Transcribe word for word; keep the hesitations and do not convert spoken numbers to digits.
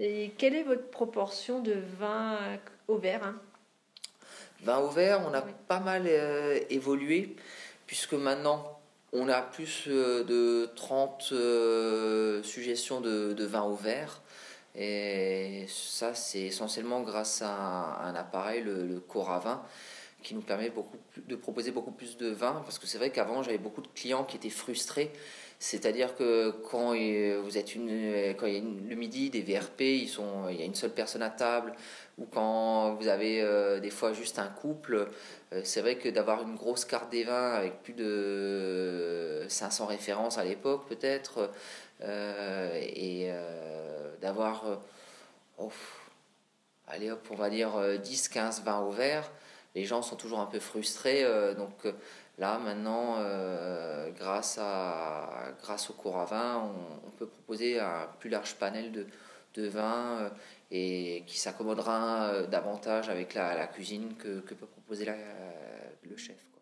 Et quelle est votre proportion de vin au verre hein? Vin au verre, on a oui. pas mal euh, évolué, puisque maintenant, on a plus euh, de trente euh, suggestions de, de vin au verre. Et ça, c'est essentiellement grâce à un, à un appareil, le, le Coravin, qui nous permet beaucoup, de proposer beaucoup plus de vins. Parce que c'est vrai qu'avant, j'avais beaucoup de clients qui étaient frustrés. C'est-à-dire que quand, vous êtes une, quand il y a une, le midi, des V R P, ils sont, il y a une seule personne à table. Ou quand vous avez euh, des fois juste un couple, euh, c'est vrai que d'avoir une grosse carte des vins avec plus de cinq cents références à l'époque peut-être, euh, et euh, d'avoir, oh, allez hop, on va dire dix, quinze, vingt au verre, les gens sont toujours un peu frustrés. Euh, donc là maintenant, euh, grâce, à, grâce au Coravin, on, on peut proposer un plus large panel de, de vins euh, et qui s'accommodera davantage avec la, la cuisine que, que peut proposer la, le chef.